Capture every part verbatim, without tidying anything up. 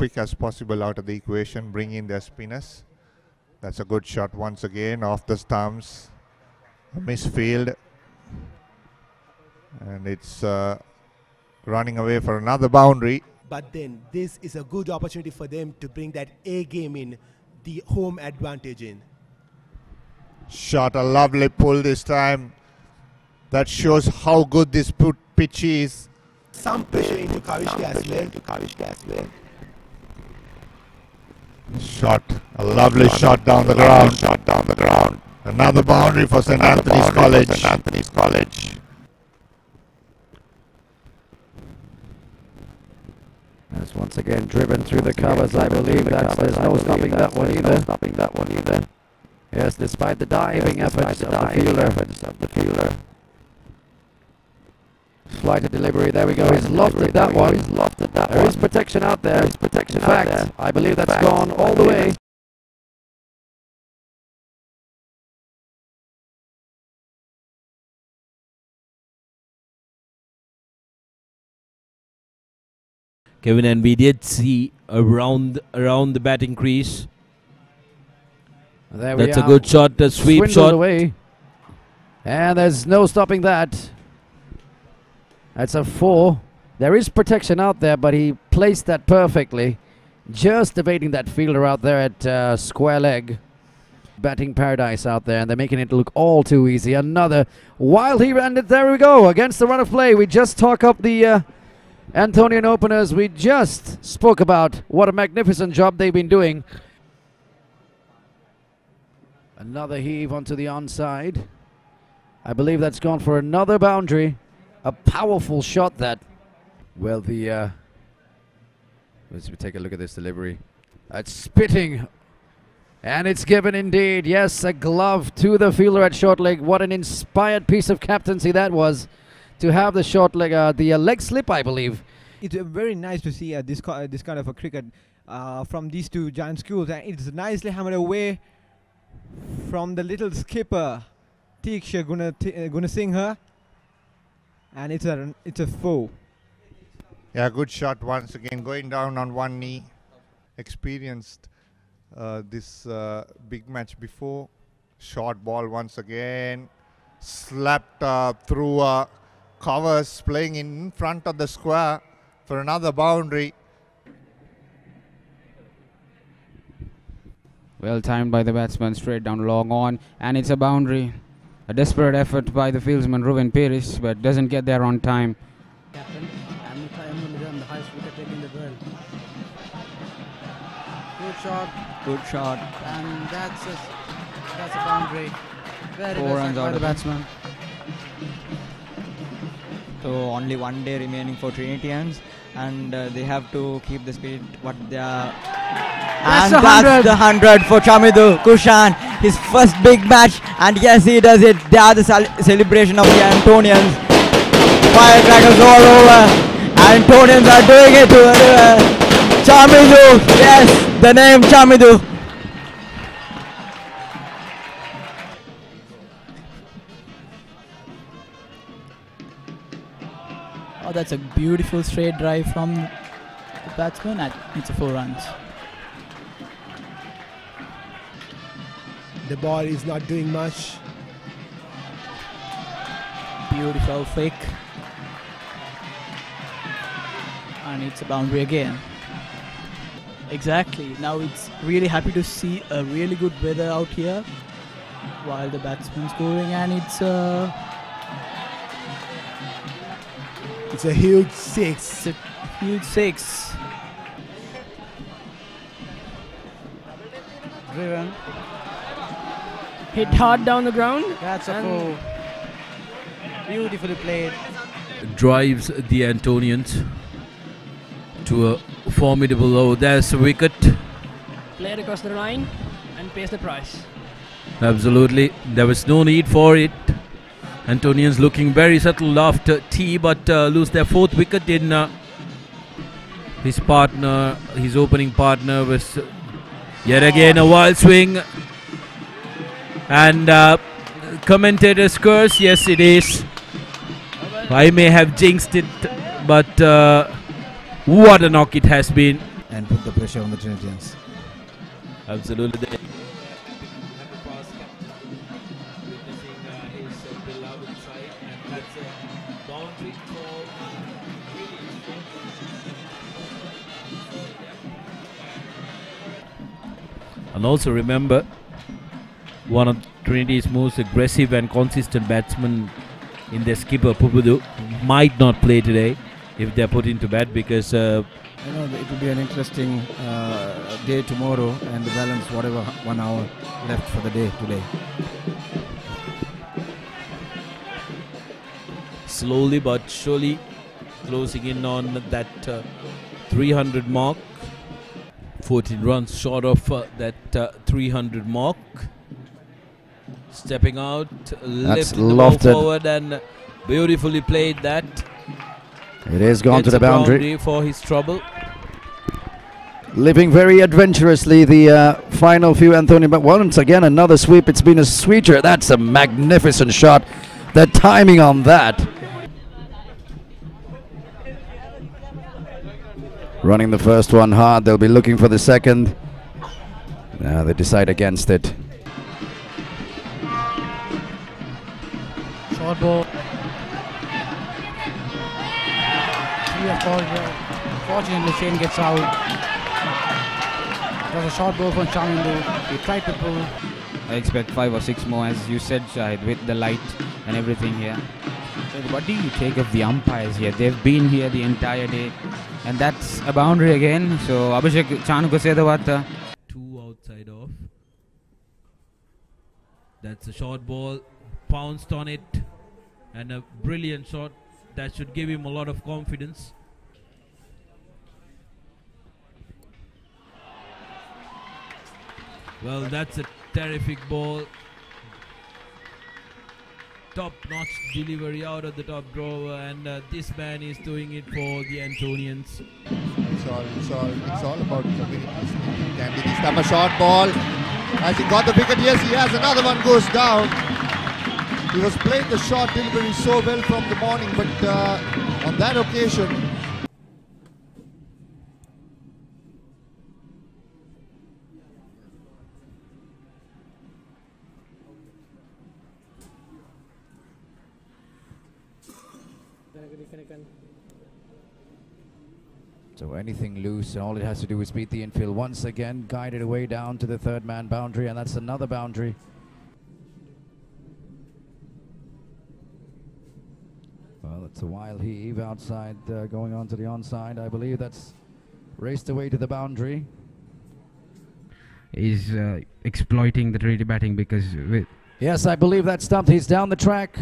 quick as possible out of the equation, bring in their spinners. That's a good shot once again, off the stumps, a misfield. And it's uh, running away for another boundary. But then this is a good opportunity for them to bring that A game in, the home advantage in. Shot, a lovely pull this time. That shows how good this put pitch is. Some pressure into Kavishka as well. Into Kavishka as well. Shot, a lovely shot down the ground. Shot down the ground. Another boundary for Saint Anthony's College. Saint Anthony's College. That's once again driven through the covers, I believe. That's, there's no stopping that one either. Stopping that one either. Yes, despite the diving efforts of the fielder. Efforts of the fielder. Flight of delivery, there we go, he's lofted that one. He's lofted that one. There is protection out there. There is protection out there. In fact, I believe that's gone all the way. Kevin, and we did see around around the batting crease. There we That's are. a good shot, a sweep Swindled shot. Away. And there's no stopping that. That's a four. There is protection out there, but he placed that perfectly. Just evading that fielder out there at uh, square leg. Batting paradise out there, and they're making it look all too easy. Another wild heave, and there we go. Against the run of play, we just talk up the... Uh, Antonian openers, we just spoke about what a magnificent job they've been doing. Another heave onto the onside. I believe that's gone for another boundary. A powerful shot that. Well, the... Uh, let's take a look at this delivery. It's spitting. And it's given indeed. Yes, a glove to the fielder at short leg. What an inspired piece of captaincy that was. To have the short leg, uh, the uh, leg slip, I believe. It's uh, very nice to see uh, this uh, this kind of a cricket uh, from these two giant schools, and it's nicely hammered away from the little skipper, Tiksha Singha, and it's a it's a four. Yeah, good shot once again, going down on one knee. Experienced uh, this uh, big match before. Short ball once again, slapped uh, through. Uh, Covers playing in front of the square for another boundary. Well timed by the batsman, straight down long on, and it's a boundary. A desperate effort by the fieldsman Ruben Peris, but doesn't get there on time. Captain, I'm the, I'm the highest wicket-taker in the world. Good shot. Good shot. And that's a, that's a boundary. Very Four runs out by the batsman. So only one day remaining for Trinitians, and uh, they have to keep the speed what they are. That's and that's the hundred for Chamidu Kushan, his first big match, and yes, he does it. They are the celebration of the Antonians. Firecrackers all over. Antonians are doing it to uh, Chamidu. Yes, the name Chamidu. Oh, that's a beautiful straight drive from the batsman, and it's a four runs. The ball is not doing much. Beautiful flick. And it's a boundary again. Exactly. Now it's really happy to see a really good weather out here while the batsman's scoring, and it's a... Uh, It's a huge six. It's a huge six. Driven. Hit hard down the ground. That's a four. Beautifully played. Drives the Antonians to a formidable over. There's a wicket. Played across the line and pays the price. Absolutely. There was no need for it. Antonians looking very subtle after tea, but uh, lose their fourth wicket in uh, his partner, his opening partner was uh, yet again a wild swing, and uh, commentator's curse, yes it is. I may have jinxed it, but uh, what a knock it has been. And put the pressure on the Trinitarians. Absolutely. They And also remember, one of Trinity's most aggressive and consistent batsmen in their skipper, Pupudu, might not play today if they're put into bat because... Uh, you know, it will be an interesting uh, day tomorrow and balance whatever one hour left for the day today. Slowly but surely closing in on that uh, three hundred mark. fourteen runs short of uh, that uh, three hundred mark. Stepping out, lifted the ball forward and beautifully played that. It is gone to the boundary. boundary for his trouble. Living very adventurously the uh, final few, Anthony, but once again another sweep. It's been a sweeter. That's a magnificent shot. The timing on that. Running the first one hard, they'll be looking for the second. Now they decide against it. Short ball. Fortunately, Shane gets out. It was a short ball from Chamidu. He tried to pull. I expect five or six more, as you said, Shahid, with the light and everything here. What do you take of the umpires here? They've been here the entire day. And that's a boundary again. So, Abhishek Chanuka Sedawatta. Two outside off. That's a short ball. Pounced on it. And a brilliant shot. That should give him a lot of confidence. Well, that's a terrific ball. Top-notch delivery out of the top drawer, and uh, this man is doing it for the Antonians. It's all, it's all, it's all about communities. Can he stop a short ball? Has he got the wicket? Yes, he has. Another one goes down. He was playing the short delivery so well from the morning, but uh, on that occasion. So anything loose, and all it has to do is beat the infield. Once again, guided away down to the third man boundary, and that's another boundary. Well, it's a wild heave outside, uh, going on to the onside. I believe that's raced away to the boundary. He's uh, exploiting the Trinity batting because... With yes, I believe that stumped. He's down the track.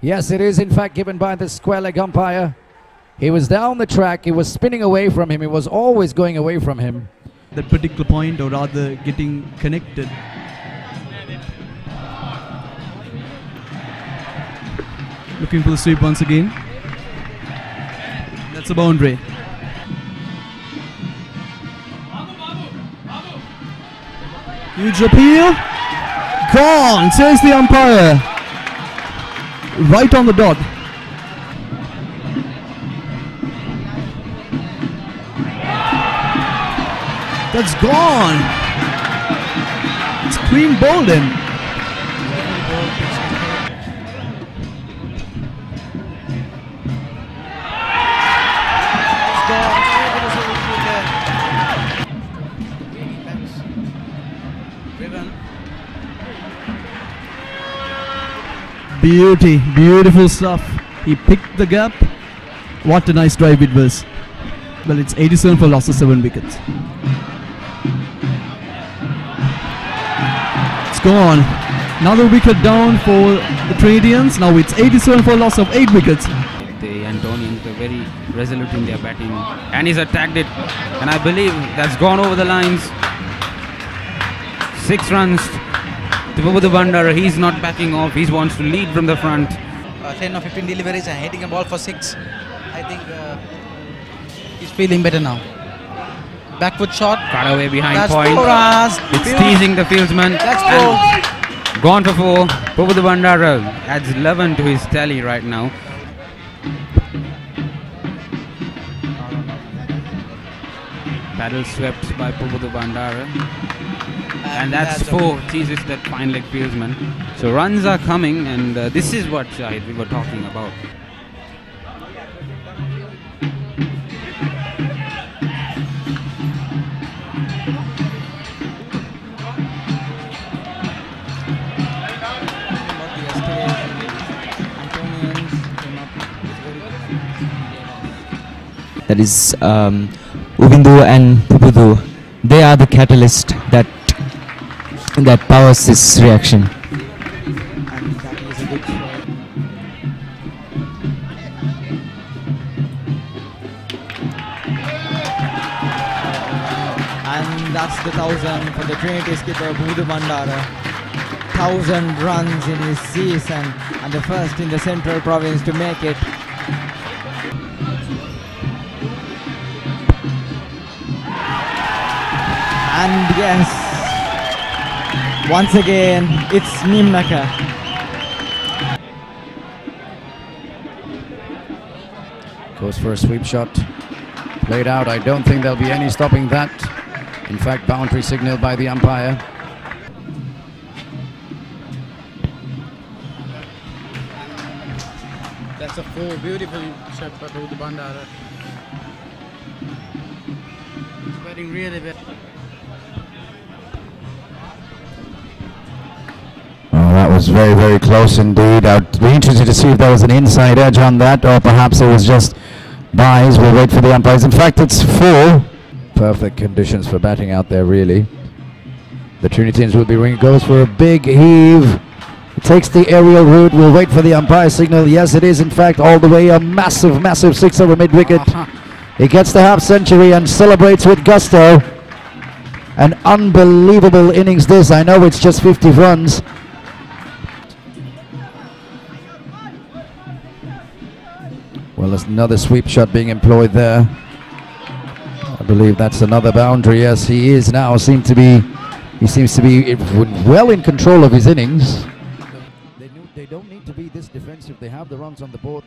Yes, it is in fact given by the square leg umpire. He was down the track, he was spinning away from him, he was always going away from him. That particular point, or rather getting connected. Looking for the sweep once again. That's a boundary. Huge appeal. Gone, says the umpire. Right on the dot. That's gone. It's clean bowled in. Beauty, beautiful stuff. He picked the gap. What a nice drive it was. Well, it's eighty-seven for losses, seven wickets. Gone. Another wicket down for the Trinitarians. Now it's eighty-seven for a loss of eight wickets. The Antonians are very resolute in their batting, and he's attacked it, and I believe that's gone over the lines. Six runs to Pupudu Bandara. He's not backing off. He wants to lead from the front. Uh, ten or fifteen deliveries and hitting a ball for six. I think uh, he's feeling better now. Backward shot. Cut away behind that's point. It's Beautiful. Teasing the fieldsman. That's and gone for four. Pupudu Bandara adds eleven to his tally right now. paddle swept by Pupudu Bandara. And, and that's, that's four thesis that fine leg fieldsman. So runs are coming, and uh, this is what Shahid, we were talking about. That is um, Uvindu and Pupudu. They are the catalyst that that powers this reaction. And that's the thousand for the Trinity skipper Pupudu Bandara. Thousand runs in his season, and the first in the Central Province to make it. And yes, once again, it's Nimnaka. Goes for a sweep shot. Played out. I don't think there'll be any stopping that. In fact, boundary signaled by the umpire. That's a full, beautiful shot by Pupudu Bandara. It's batting really well. That was very, very close indeed. I'd be interested to see if there was an inside edge on that, or perhaps it was just byes. We'll wait for the umpires. In fact, it's full. Perfect conditions for batting out there, really. The Trinitans will be ringing. Goes for a big heave. It takes the aerial route. We'll wait for the umpire signal. Yes, it is, in fact, all the way. A massive, massive six over mid-wicket. He gets the half century and celebrates with gusto. An unbelievable innings this. I know it's just fifty runs. Well, there's another sweep shot being employed there. I believe that's another boundary. Yes, he is now. Seems to be, he seems to be well in control of his innings. They, knew they don't need to be this defensive. They have the runs on the board.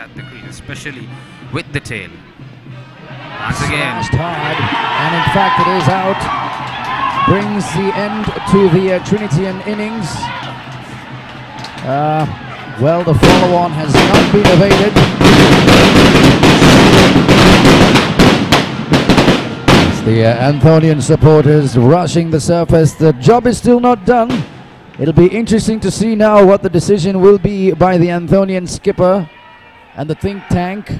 At the crease, especially with the tail. Once again, hard, and in fact it is out. Brings the end to the uh, Trinitian innings. Uh, well, the follow-on has not been evaded. It's the uh, Anthonian supporters rushing the surface. The job is still not done. It'll be interesting to see now what the decision will be by the Anthonian skipper and the think tank.